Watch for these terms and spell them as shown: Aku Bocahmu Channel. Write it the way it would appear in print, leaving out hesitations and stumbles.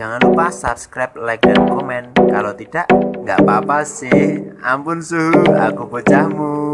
Jangan lupa subscribe, like, dan komen. Kalau tidak, nggak apa-apa sih. Ampun suhu, aku bocahmu.